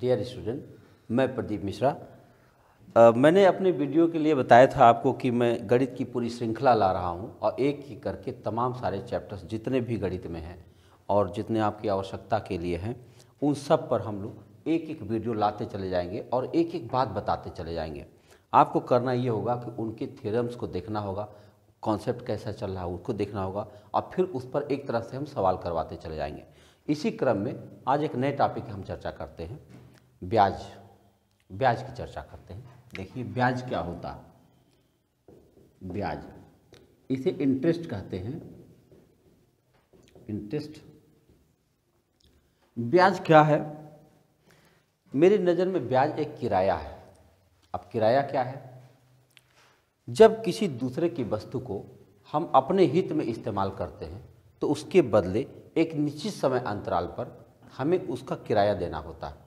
Dear student, मैं प्रदीप मिश्रा। मैंने अपने वीडियो के लिए बताया था आपको कि मैं गणित की पूरी श्रृंखला ला रहा हूं और एक ही करके तमाम सारे चैप्टर्स जितने भी गणित में हैं और जितने आपकी आवश्यकता के लिए हैं उन सब पर हम लोग एक एक वीडियो लाते चले जाएंगे और एक एक बात बताते चले जाएंगे। आपको करना ये होगा कि उनके थ्योरम्स को देखना होगा, कॉन्सेप्ट कैसा चल रहा है उसको देखना होगा और फिर उस पर एक तरह से हम सवाल करवाते चले जाएंगे। इसी क्रम में आज एक नए टॉपिक हम चर्चा करते हैं, ब्याज की चर्चा करते हैं। देखिए ब्याज क्या होता है। ब्याज, इसे इंटरेस्ट कहते हैं। इंटरेस्ट, ब्याज क्या है? मेरी नज़र में ब्याज एक किराया है। अब किराया क्या है? जब किसी दूसरे की वस्तु को हम अपने हित में इस्तेमाल करते हैं तो उसके बदले एक निश्चित समय अंतराल पर हमें उसका किराया देना होता है।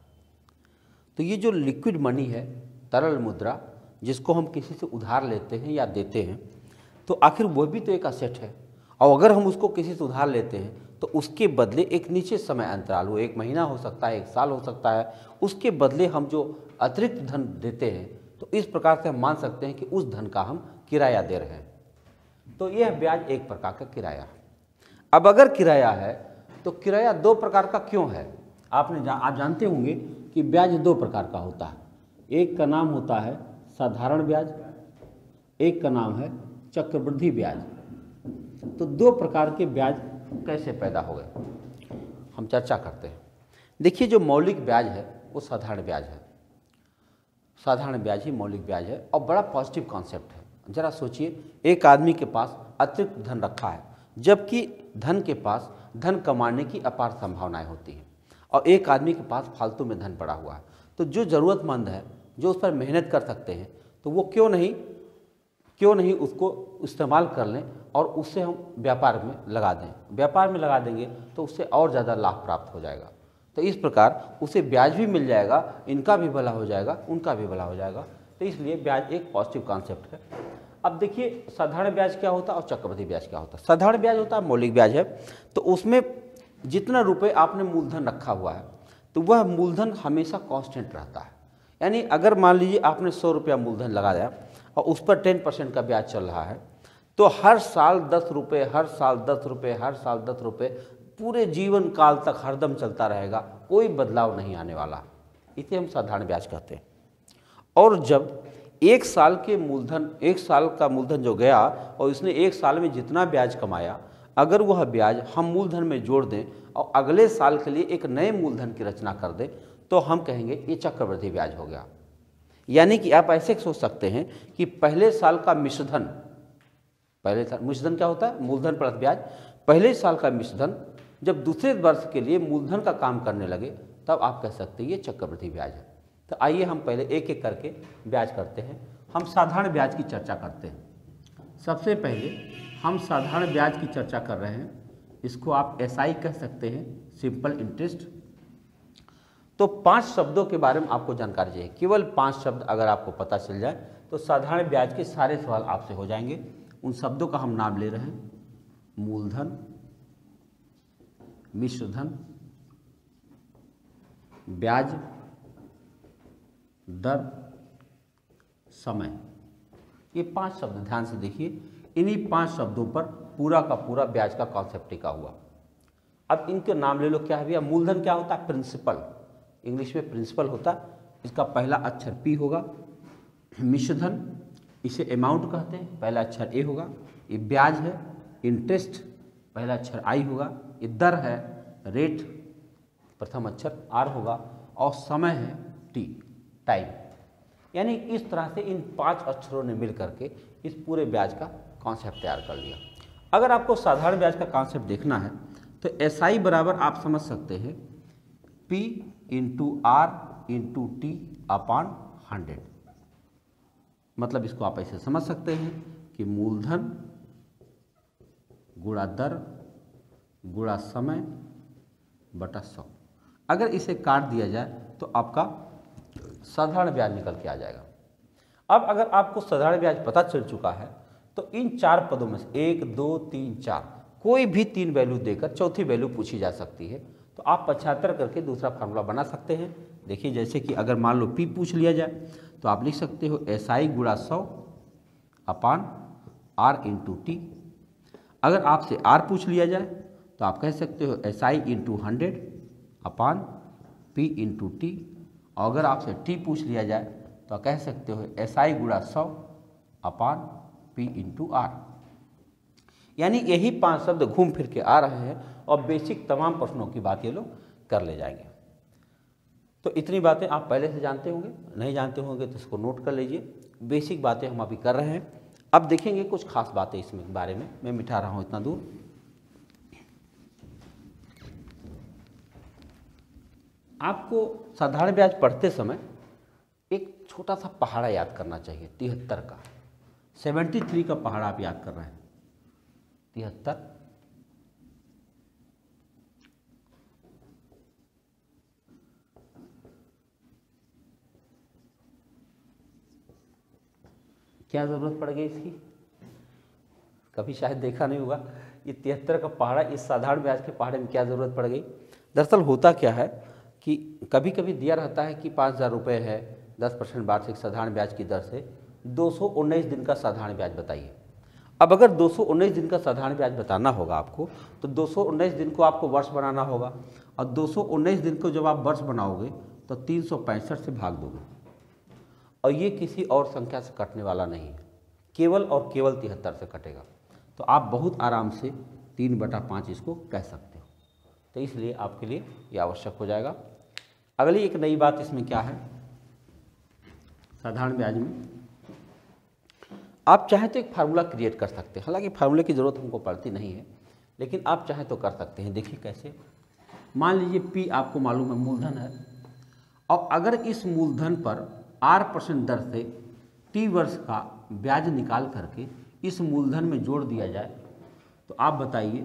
तो ये जो लिक्विड मनी है, तरल मुद्रा, जिसको हम किसी से उधार लेते हैं या देते हैं, तो आखिर वह भी तो एक असेट है। और अगर हम उसको किसी से उधार लेते हैं तो उसके बदले एक निश्चित समय अंतराल, वो 1 महीना हो सकता है, 1 साल हो सकता है, उसके बदले हम जो अतिरिक्त धन देते हैं, तो इस प्रकार से हम मान सकते हैं कि उस धन का हम किराया दे रहे हैं। तो यह ब्याज एक प्रकार का किराया है। अब अगर किराया है तो किराया 2 प्रकार का क्यों है? आप जानते होंगे कि ब्याज 2 प्रकार का होता है। एक का नाम होता है साधारण ब्याज, एक का नाम है चक्रवृद्धि ब्याज। तो 2 प्रकार के ब्याज कैसे पैदा हो गए हम चर्चा करते हैं। देखिए जो मौलिक ब्याज है वो साधारण ब्याज है। साधारण ब्याज ही मौलिक ब्याज है और बड़ा पॉजिटिव कॉन्सेप्ट है। जरा सोचिए, एक आदमी के पास अतिरिक्त धन रखा है जबकि धन के पास धन कमाने की अपार संभावनाएं होती हैं और एक आदमी के पास फालतू में धन पड़ा हुआ है। तो जो ज़रूरतमंद है, जो उस पर मेहनत कर सकते हैं, तो वो क्यों नहीं उसको इस्तेमाल कर लें और उससे हम व्यापार में लगा दें। व्यापार में लगा देंगे तो उससे और ज़्यादा लाभ प्राप्त हो जाएगा। तो इस प्रकार उसे ब्याज भी मिल जाएगा, इनका भी भला हो जाएगा, उनका भी भला हो जाएगा। तो इसलिए ब्याज एक पॉजिटिव कॉन्सेप्ट है। अब देखिए साधारण ब्याज क्या होता है और चक्रवृद्धि ब्याज क्या होता है। साधारण ब्याज होता है मौलिक ब्याज है, तो उसमें जितना रुपए आपने मूलधन रखा हुआ है तो वह मूलधन हमेशा कांस्टेंट रहता है। यानी अगर मान लीजिए आपने 100 रुपया मूलधन लगाया और उस पर 10% का ब्याज चल रहा है तो हर साल 10 रुपये, हर साल 10 रुपये, हर साल 10 रुपये पूरे जीवन काल तक हरदम चलता रहेगा, कोई बदलाव नहीं आने वाला। इसे हम साधारण ब्याज कहते हैं। और जब 1 साल के मूलधन, 1 साल का मूलधन जो गया और इसने 1 साल में जितना ब्याज कमाया, अगर वह ब्याज हम मूलधन में जोड़ दें और अगले साल के लिए एक नए मूलधन की रचना कर दें तो हम कहेंगे ये चक्रवृद्धि ब्याज हो गया। यानी कि आप ऐसे सोच सकते हैं कि पहले साल का मिश्रधन, पहले साल मिश्रधन क्या होता है? मूलधन प्लस ब्याज। पहले साल का मिश्रधन जब दूसरे वर्ष के लिए मूलधन का काम करने लगे तब आप कह सकते हैं ये चक्रवृद्धि ब्याज है। तो आइए हम पहले एक एक करके ब्याज करते हैं। हम साधारण ब्याज की चर्चा करते हैं। सबसे पहले हम साधारण ब्याज की चर्चा कर रहे हैं, इसको आप एसआई कह सकते हैं, सिंपल इंटरेस्ट। तो 5 शब्दों के बारे में आपको जानकारी चाहिए। केवल 5 शब्द अगर आपको पता चल जाए तो साधारण ब्याज के सारे सवाल आपसे हो जाएंगे। उन शब्दों का हम नाम ले रहे हैं, मूलधन, मिश्रधन, ब्याज दर, समय। ये 5 शब्द ध्यान से देखिए, इन्हीं 5 शब्दों पर पूरा का पूरा ब्याज का कॉन्सेप्ट टिका हुआ। अब इनके नाम ले लो, क्या है भैया? मूलधन क्या होता है? प्रिंसिपल, इंग्लिश में प्रिंसिपल होता है। इसका पहला अक्षर पी होगा। मिश्रधन, इसे अमाउंट कहते हैं, पहला अक्षर ए होगा। ये ब्याज है, इंटरेस्ट, पहला अक्षर आई होगा। ये दर है, रेट, प्रथम अक्षर आर होगा। और समय है टी, टाइम। यानी इस तरह से इन 5 अक्षरों ने मिल करके इस पूरे ब्याज का कॉन्सेप्ट तैयार कर लिया। अगर आपको साधारण ब्याज का कॉन्सेप्ट देखना है तो एसआई बराबर आप समझ सकते हैं P into R into T upon 100। मतलब इसको आप ऐसे समझ सकते हैं कि मूलधन गुणा दर गुणा समय बटा 100। अगर इसे काट दिया जाए तो आपका साधारण ब्याज निकल के आ जाएगा। अब अगर आपको साधारण ब्याज पता चल चुका है तो इन 4 पदों में से 1, 2, 3, 4 कोई भी 3 वैल्यू देकर चौथी वैल्यू पूछी जा सकती है। तो आप 75 करके दूसरा फार्मूला बना सकते हैं, देखिए जैसे कि अगर मान लो पी पूछ लिया जाए तो आप लिख सकते हो एसआई गुणा 100 अपान आर इंटू टी। अगर आपसे आर पूछ लिया जाए तो आप कह सकते हो SI into 100 upon P into T. और अगर आपसे टी पूछ लिया जाए तो कह सकते हो एसआई गुणा 100 अपान पी इंटू आर। यानी यही 5 शब्द घूम फिर के आ रहे हैं और बेसिक तमाम प्रश्नों की बात ये लोग कर ले जाएंगे। तो इतनी बातें आप पहले से जानते होंगे, नहीं जानते होंगे तो इसको नोट कर लीजिए। बेसिक बातें हम अभी कर रहे हैं, अब देखेंगे कुछ खास बातें इसमें बारे में। मैं मिटा रहा हूँ इतना दूर। आपको साधारण ब्याज पढ़ते समय एक छोटा सा पहाड़ा याद करना चाहिए 73 का, 73 का पहाड़ा आप याद कर रहे हैं 73। क्या ज़रूरत पड़ गई इसकी, कभी शायद देखा नहीं होगा ये 73 का पहाड़ा। इस साधारण ब्याज के पहाड़े में क्या ज़रूरत पड़ गई। दरअसल होता क्या है कि कभी कभी दिया रहता है कि 5,000 रुपये है, 10% वार्षिक साधारण ब्याज की दर से 219 दिन का साधारण ब्याज बताइए। अब अगर 219 दिन का साधारण ब्याज बताना होगा आपको तो 219 दिन को आपको वर्ष बनाना होगा, और 219 दिन को जब आप वर्ष बनाओगे तो 365 से भाग दोगे, और ये किसी और संख्या से कटने वाला नहीं है, केवल और केवल 73 से कटेगा। तो आप बहुत आराम से 3/5 इसको कह सकते हो, तो इसलिए आपके लिए ये आवश्यक हो जाएगा। अगली एक नई बात इसमें क्या है साधारण ब्याज में, आप चाहे तो एक फार्मूला क्रिएट कर सकते हैं, हालांकि फार्मूले की ज़रूरत हमको पड़ती नहीं है, लेकिन आप चाहे तो कर सकते हैं। देखिए कैसे, मान लीजिए पी आपको मालूम है मूलधन है, और अगर इस मूलधन पर R% दर से T वर्ष का ब्याज निकाल करके इस मूलधन में जोड़ दिया जाए तो आप बताइए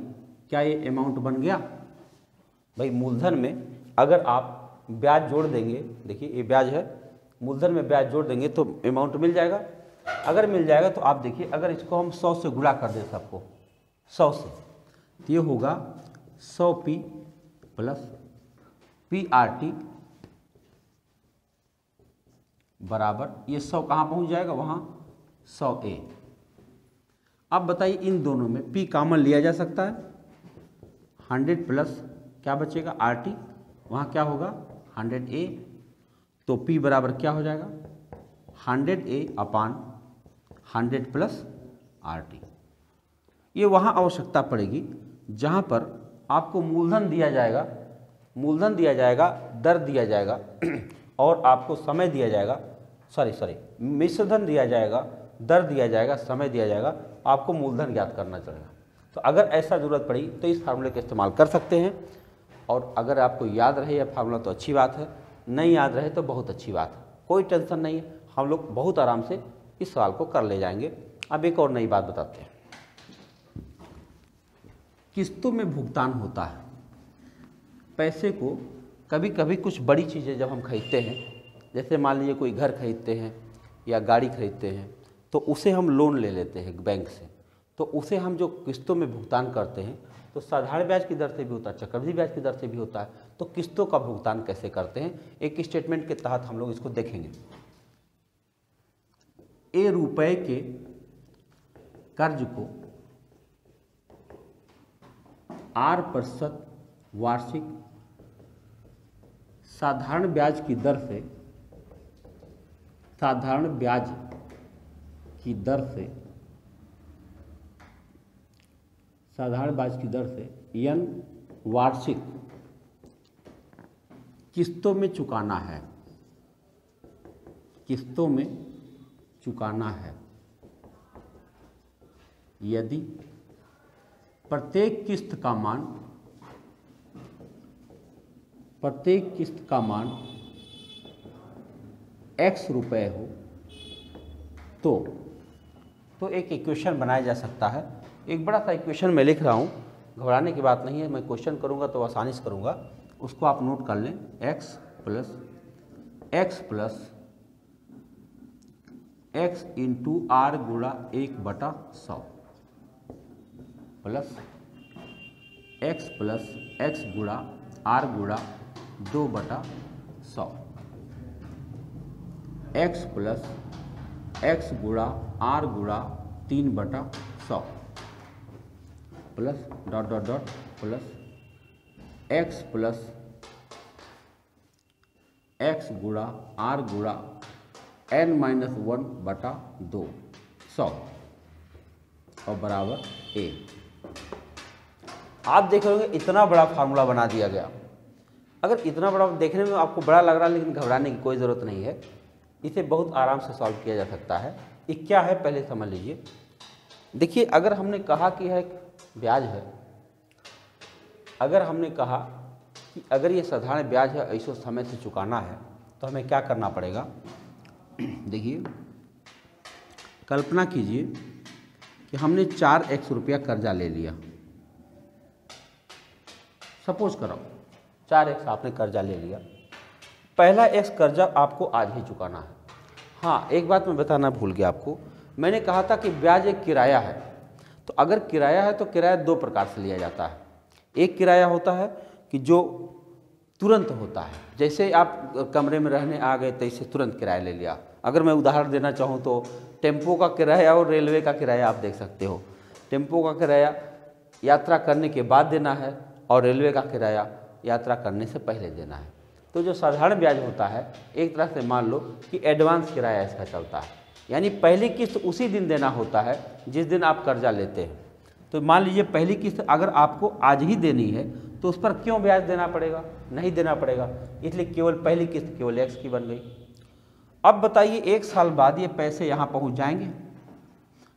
क्या ये अमाउंट बन गया। भाई मूलधन में अगर आप ब्याज जोड़ देंगे, देखिए ये ब्याज है, मूलधन में ब्याज जोड़ देंगे तो अमाउंट मिल जाएगा। अगर मिल जाएगा तो आप देखिए अगर इसको हम 100 से गुणा कर दें सबको 100 से, तो ये होगा 100P प्लस PRT बराबर, ये 100 कहाँ पहुँच जाएगा वहाँ 100A। अब बताइए इन दोनों में P कॉमन लिया जा सकता है, 100 प्लस क्या बचेगा RT, वहाँ क्या होगा 100A। तो P बराबर क्या हो जाएगा 100A अपान 100 प्लस RT। ये वहाँ आवश्यकता पड़ेगी जहाँ पर आपको मूलधन दिया जाएगा, मूलधन दिया जाएगा, दर दिया जाएगा, और आपको समय दिया जाएगा, सॉरी मिश्रधन दिया जाएगा, दर दिया जाएगा, समय दिया जाएगा, आपको मूलधन ज्ञात करना चलेगा। तो अगर ऐसा ज़रूरत पड़ी तो इस फार्मूले का इस्तेमाल कर सकते हैं, और अगर आपको याद रहे यह फार्मूला तो अच्छी बात है, नहीं याद रहे तो बहुत अच्छी बात है, कोई टेंशन नहीं है, हम लोग बहुत आराम से इस सवाल को कर ले जाएंगे। अब एक और नई बात बताते हैं, किस्तों में भुगतान होता है। पैसे को कभी कभी कुछ बड़ी चीज़ें जब हम खरीदते हैं, जैसे मान लीजिए कोई घर खरीदते हैं या गाड़ी खरीदते हैं, तो उसे हम लोन ले लेते हैं बैंक से, तो उसे हम जो किस्तों में भुगतान करते हैं तो साधारण ब्याज की दर से भी होता है, चक्रवृद्धि ब्याज की दर से भी होता है। तो किस्तों का भुगतान कैसे करते हैं एक स्टेटमेंट के तहत हम लोग इसको देखेंगे। ₹1 के कर्ज को 8% वार्षिक साधारण ब्याज की दर से n वार्षिक किस्तों में चुकाना है, यदि प्रत्येक किस्त का मान ₹x हो तो एक इक्वेशन बनाया जा सकता है। एक बड़ा सा इक्वेशन मैं लिख रहा हूँ, घबराने की बात नहीं है, मैं क्वेश्चन करूँगा तो आसानी से करूँगा, उसको आप नोट कर लें। x इंटू आर गुणा 1/100 प्लस x गुणा आर गुणा 2/100। एक्स प्लस एक्स गुणा आर गुणा 3/100 plus dot dot dot plus X गुणा आर गुणा n-1/200 और बराबर a। आप देख रहे होंगे इतना बड़ा फार्मूला बना दिया गया। अगर इतना बड़ा देखने में आपको बड़ा लग रहा है लेकिन घबराने की कोई ज़रूरत नहीं है, इसे बहुत आराम से सॉल्व किया जा सकता है। ये क्या है पहले समझ लीजिए। देखिए, अगर हमने कहा कि है ब्याज है, अगर हमने कहा कि अगर ये साधारण ब्याज है और इसको समय से चुकाना है तो हमें क्या करना पड़ेगा। देखिए, कल्पना कीजिए कि हमने 4x रुपया कर्जा ले लिया, सपोज करो 4x आपने कर्जा ले लिया। पहला x कर्जा आपको आज ही चुकाना है। हाँ, एक बात मैं बताना भूल गया आपको, मैंने कहा था कि ब्याज एक किराया है। तो अगर किराया है तो किराया दो प्रकार से लिया जाता है। एक किराया होता है कि जो तुरंत होता है, जैसे आप कमरे में रहने आ गए तो इसे तुरंत किराया ले लिया। अगर मैं उदाहरण देना चाहूँ तो टेम्पो का किराया और रेलवे का किराया आप देख सकते हो। टेम्पो का किराया यात्रा करने के बाद देना है और रेलवे का किराया यात्रा करने से पहले देना है। तो जो साधारण ब्याज होता है एक तरह से मान लो कि एडवांस किराया इसका चलता है, यानी पहली किस्त उसी दिन देना होता है जिस दिन आप कर्जा लेते हैं। तो मान लीजिए पहली किस्त अगर आपको आज ही देनी है तो उस पर क्यों ब्याज देना पड़ेगा, नहीं देना पड़ेगा, इसलिए केवल पहली किस्त केवल x की बन गई। अब बताइए 1 साल बाद ये पैसे यहाँ पहुँच जाएंगे,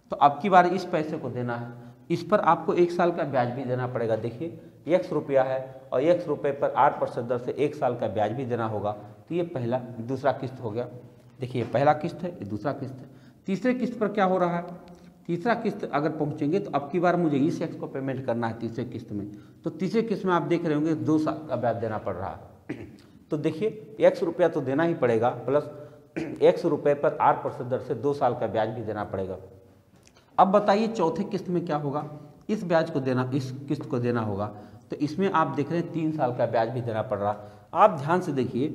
तो अब की बार इस पैसे को देना है, इस पर आपको 1 साल का ब्याज भी देना पड़ेगा। देखिए, 1 रुपया है और 1 रुपये पर 8% दर से 1 साल का ब्याज भी देना होगा। तो ये पहला दूसरा किस्त हो गया। देखिए, पहला किस्त है, दूसरा किस्त है, तीसरे किस्त पर क्या हो रहा है। तीसरा किस्त अगर पहुंचेंगे तो अब की बार मुझे इस x को पेमेंट करना है तीसरे किस्त में। तो तीसरे किस्त में आप देख रहे होंगे 2 साल का ब्याज देना पड़ रहा है। तो देखिए, 1 रुपया तो देना ही पड़ेगा, प्लस 1 रुपये पर 8% दर से 2 साल का ब्याज भी देना पड़ेगा। अब बताइए चौथे किस्त में क्या होगा, इस ब्याज को देना, इस किस्त को देना होगा। तो इसमें आप देख रहे हैं 3 साल का ब्याज भी देना पड़ रहा। आप ध्यान से देखिए,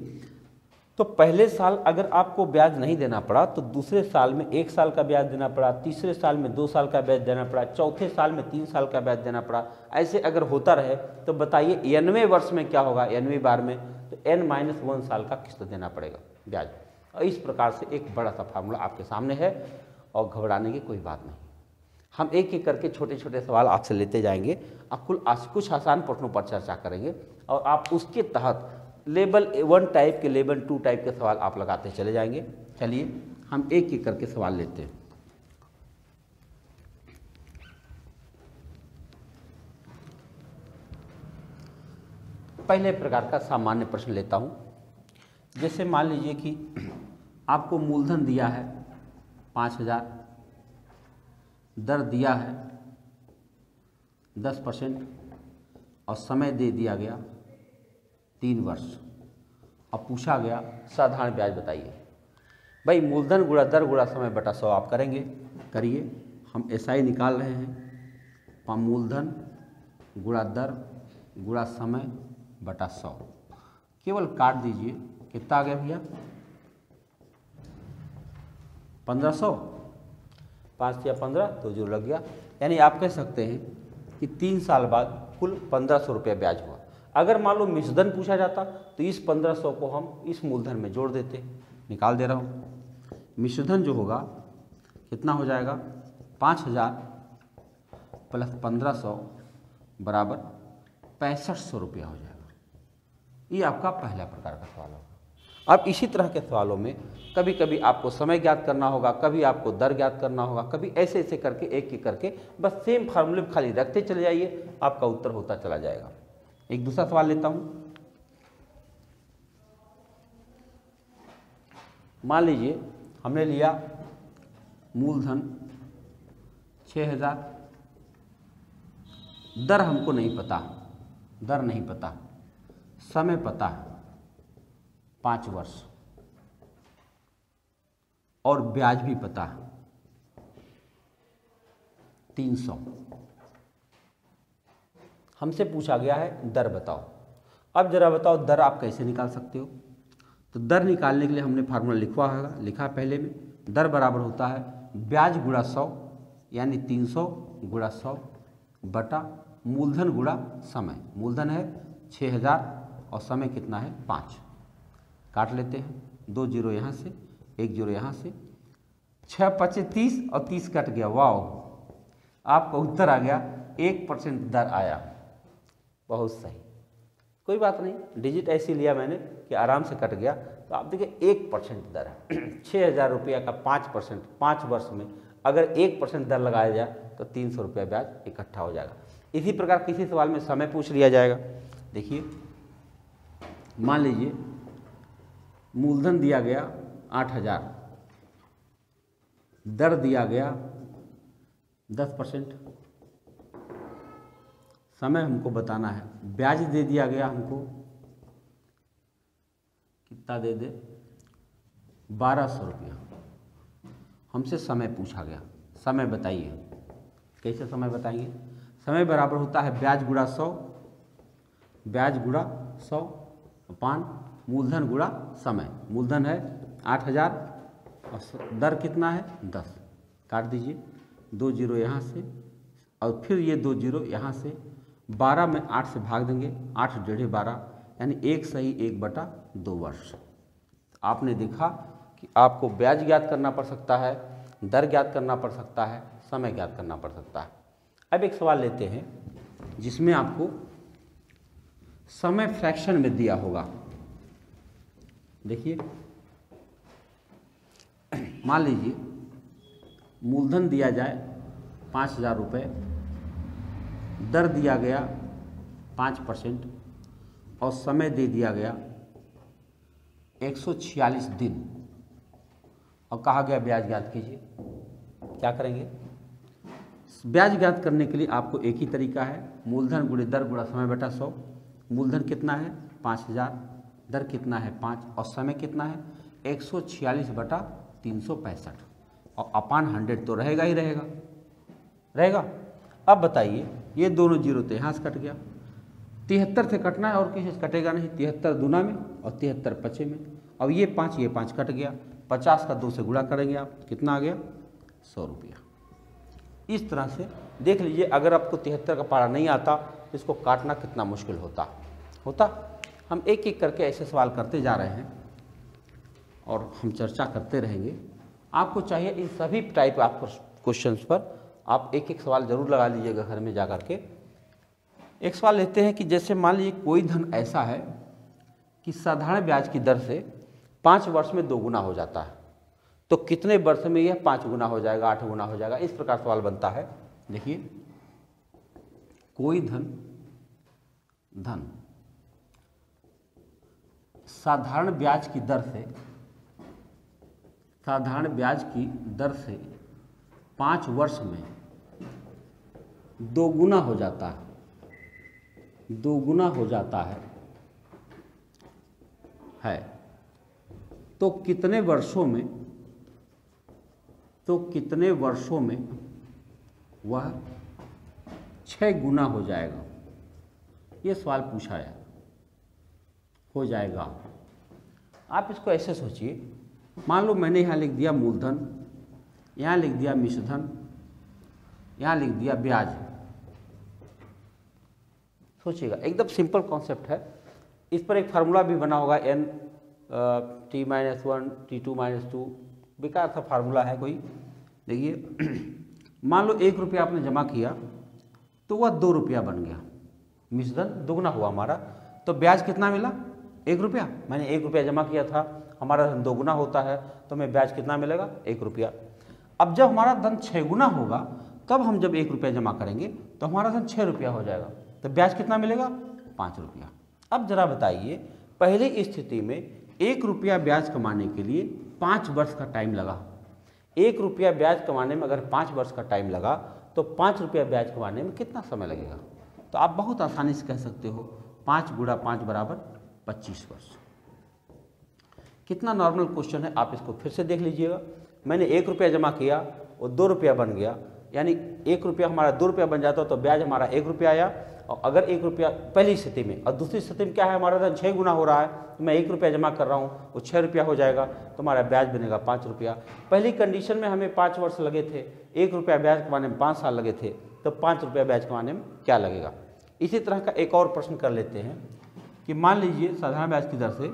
तो पहले साल अगर आपको ब्याज नहीं देना पड़ा तो दूसरे साल में 1 साल का ब्याज देना पड़ा, तीसरे साल में 2 साल का ब्याज देना पड़ा, चौथे साल में 3 साल का ब्याज देना पड़ा। ऐसे अगर होता रहे तो बताइए 9वें वर्ष में क्या होगा, 9वीं बार में तो n-1 साल का किस्त देना पड़ेगा ब्याज। और इस प्रकार से एक बड़ा सा फार्मूला आपके सामने है और घबराने की कोई बात नहीं। हम एक एक करके छोटे छोटे सवाल आपसे लेते जाएंगे। आप कुछ आसान प्रश्नों पर चर्चा करेंगे और आप उसके तहत लेवल 1 टाइप के, लेवल 2 टाइप के सवाल आप लगाते चले जाएंगे। चलिए हम एक एक करके सवाल लेते हैं। पहले प्रकार का सामान्य प्रश्न लेता हूं। जैसे मान लीजिए कि आपको मूलधन दिया है 5000, दर दिया है 10% और समय दे दिया गया 3 वर्ष। अब पूछा गया साधारण ब्याज बताइए। भाई मूलधन गुणा दर गुणा समय बटा 100 आप करेंगे, करिए। हम एसआई निकाल रहे हैं, मूलधन गुणा दर गुणा समय बटा 100। केवल काट दीजिए, कितना आ गया भैया, 1500। 5 या 15 तो जो लग गया, यानी आप कह सकते हैं कि 3 साल बाद कुल 1500 रुपया ब्याज हुआ। अगर मान लो मिश्रधन पूछा जाता तो इस 1500 को हम इस मूलधन में जोड़ देते। निकाल दे रहा हूँ, मिश्रधन जो होगा कितना हो जाएगा, 5000 प्लस 1500 बराबर 6500 रुपया हो जाएगा। ये आपका पहला प्रकार का सवाल होगा। अब इसी तरह के सवालों में कभी कभी आपको समय ज्ञात करना होगा, कभी आपको दर ज्ञात करना होगा, कभी ऐसे ऐसे करके एक एक करके बस सेम फार्मूले खाली रखते चले जाइए, आपका उत्तर होता चला जाएगा। एक दूसरा सवाल लेता हूँ। मान लीजिए हमने लिया मूलधन 6000, दर हमको नहीं पता, दर नहीं पता, समय पता है 5 वर्ष और ब्याज भी पता 300। हमसे पूछा गया है दर बताओ। अब जरा बताओ दर आप कैसे निकाल सकते हो। तो दर निकालने के लिए हमने फार्मूला लिखवा होगा, लिखा पहले में, दर बराबर होता है ब्याज गुणा 100 यानी 300 गुणा 100 बटा मूलधन गुणा समय। मूलधन है 6000 और समय कितना है 5। काट लेते हैं, 2 जीरो यहाँ से, 1 जीरो यहाँ से, 6 5 30 और 30 कट गया। वाओ, आपका उत्तर आ गया 1% दर आया। बहुत सही, कोई बात नहीं, डिजिट ऐसी लिया मैंने कि आराम से कट गया। तो आप देखिए 1% दर है, 6000 रुपया का 5%, 5 वर्ष में अगर 1% दर लगाया जाए तो 300 रुपया ब्याज इकट्ठा हो जाएगा। इसी प्रकार किसी सवाल में समय पूछ लिया जाएगा। देखिए मान लीजिए मूलधन दिया गया 8000, दर दिया गया 10%, समय हमको बताना है, ब्याज दे दिया गया हमको कितना दे दे 1200 रुपया। हमसे समय पूछा गया, समय बताइए, कैसे समय बताएंगे? समय बराबर होता है ब्याज गुणा 100, ब्याज गुणा 100 पान मूलधन गुणा समय। मूलधन है 8000 और दर कितना है 10। काट दीजिए, 2 जीरो यहाँ से और फिर ये 2 जीरो यहाँ से, 12 में 8 से भाग देंगे, 8 डेढ़े 12 यानी 1 सही 1 बटा 2 वर्ष। आपने देखा कि आपको ब्याज ज्ञात करना पड़ सकता है, दर ज्ञात करना पड़ सकता है, समय ज्ञात करना पड़ सकता है। अब एक सवाल लेते हैं जिसमें आपको समय फ्रैक्शन में दिया होगा। देखिए मान लीजिए मूलधन दिया जाए 5000 रुपये, दर दिया गया 5% और समय दे दिया गया 146 दिन और कहा गया ब्याज ज्ञात कीजिए। क्या करेंगे? ब्याज ज्ञात करने के लिए आपको एक ही तरीका है, मूलधन गुणे दर गुणा समय बटा 100। मूलधन कितना है 5000, दर कितना है 5 और समय कितना है 146 बटा 365 और अपान 100 तो रहेगा ही रहेगा अब बताइए, ये दोनों जीरो तो यहाँ से कट गया, 73 से कटना है और किसी से कटेगा नहीं। 73 दूना में और 73 पचे में, अब ये 5 कट गया, 50 का 2 से गुणा करेंगे आप, कितना आ गया 100 रुपया। इस तरह से देख लीजिए, अगर आपको 73 का पारा नहीं आता तो इसको काटना कितना मुश्किल होता। हम एक एक करके ऐसे सवाल करते जा रहे हैं और हम चर्चा करते रहेंगे। आपको चाहिए इन सभी टाइप आप क्वेश्चंस पर आप एक एक सवाल जरूर लगा लीजिएगा घर में जा कर के। एक सवाल लेते हैं कि जैसे मान लीजिए कोई धन ऐसा है कि साधारण ब्याज की दर से 5 वर्ष में 2 गुना हो जाता है, तो कितने वर्ष में यह 5 गुना हो जाएगा, 8 गुना हो जाएगा? इस प्रकार सवाल बनता है। देखिए कोई धन साधारण ब्याज की दर से 5 वर्ष में 2 गुना हो जाता है, 2 गुना हो जाता है तो कितने वर्षों में वह 6 गुना हो जाएगा? ये सवाल पूछा है, हो जाएगा। आप इसको ऐसे सोचिए, मान लो मैंने यहाँ लिख दिया मूलधन, यहाँ लिख दिया मिश्रधन, यहाँ लिख दिया ब्याज। सोचिएगा, एकदम सिंपल कॉन्सेप्ट है। इस पर एक फार्मूला भी बना होगा, N (T-1), T2 - 2, बेकार सा फार्मूला है कोई। देखिए मान लो 1 रुपया आपने जमा किया तो वह 2 रुपया बन गया, मिश्रधन दोगुना हुआ हमारा, तो ब्याज कितना मिला 1 रुपया। मैंने 1 रुपया जमा किया था, हमारा धन 2 गुना होता है तो हमें ब्याज कितना मिलेगा 1 रुपया। अब जब हमारा धन 6 गुना होगा तब हम जब 1 रुपया जमा करेंगे तो हमारा धन 6 रुपया हो जाएगा, तो ब्याज कितना मिलेगा 5 रुपया। अब जरा बताइए, पहली स्थिति में 1 रुपया ब्याज कमाने के लिए 5 वर्ष का टाइम लगा। 1 रुपया ब्याज कमाने में अगर 5 वर्ष का टाइम लगा तो 5 रुपया ब्याज कमाने में कितना समय लगेगा? तो आप बहुत आसानी से कह सकते हो 5 गुणा 5 बराबर 25 वर्ष। कितना नॉर्मल क्वेश्चन है, आप इसको फिर से देख लीजिएगा। मैंने 1 रुपया जमा किया और 2 रुपया बन गया, यानी 1 रुपया हमारा 2 रुपया बन जाता तो ब्याज हमारा 1 रुपया आया। और अगर 1 रुपया पहली स्थिति में और दूसरी स्थिति में क्या है, हमारा धन 6 गुना हो रहा है, तो मैं 1 रुपया जमा कर रहा हूँ वो 6 रुपया हो जाएगा तो हमारा ब्याज बनेगा 5 रुपया। पहली कंडीशन में हमें 5 वर्ष लगे थे, 1 रुपया ब्याज कमाने में 5 साल लगे थे, तो 5 रुपया ब्याज कमाने में क्या लगेगा। इसी तरह का एक और प्रश्न कर लेते हैं कि मान लीजिए साधारण ब्याज की दर से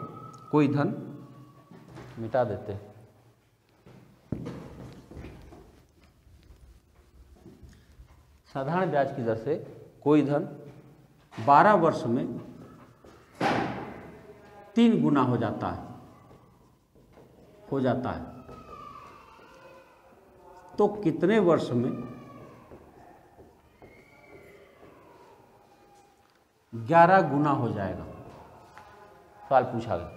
कोई धन मिटा देते हैं, साधारण ब्याज की दर से कोई धन 12 वर्ष में 3 गुना हो जाता है तो कितने वर्ष में 11 गुना हो जाएगा, सवाल पूछा गया।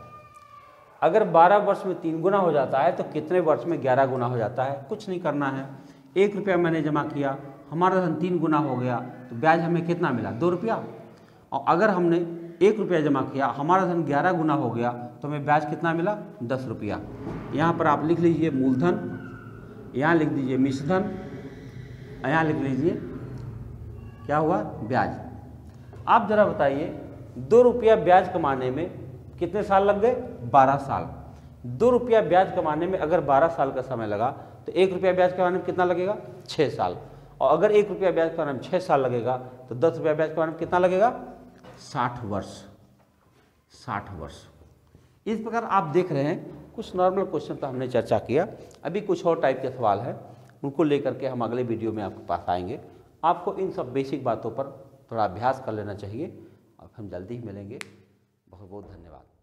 अगर 12 वर्ष में 3 गुना हो जाता है तो कितने वर्ष में 11 गुना हो जाता है। कुछ नहीं करना है, 1 रुपया मैंने जमा किया, हमारा धन 3 गुना हो गया तो ब्याज हमें कितना मिला, 2 रुपया। और अगर हमने 1 रुपया जमा किया, हमारा धन 11 गुना हो गया तो हमें ब्याज कितना मिला, 10 रुपया। यहाँ पर आप लिख लीजिए मूलधन, यहाँ लिख दीजिए मिश्रधन, यहाँ लिख लीजिए क्या हुआ, ब्याज। आप ज़रा बताइए 2 रुपया ब्याज कमाने में कितने साल लग गए, 12 साल। 2 रुपया ब्याज कमाने में अगर 12 साल का समय लगा तो 1 रुपया ब्याज कमाने में कितना लगेगा, 6 साल। और अगर 1 रुपया ब्याज कमाने में 6 साल लगेगा तो 10 रुपया ब्याज कमाने में कितना लगेगा, 60 वर्ष। इस प्रकार आप देख रहे हैं कुछ नॉर्मल क्वेश्चन तो हमने चर्चा किया, अभी कुछ और टाइप के सवाल हैं, उनको लेकर के हम अगले वीडियो में आपके पास आएंगे। आपको इन सब बेसिक बातों पर थोड़ा अभ्यास कर लेना चाहिए। अब हम जल्दी ही मिलेंगे, बहुत बहुत धन्यवाद।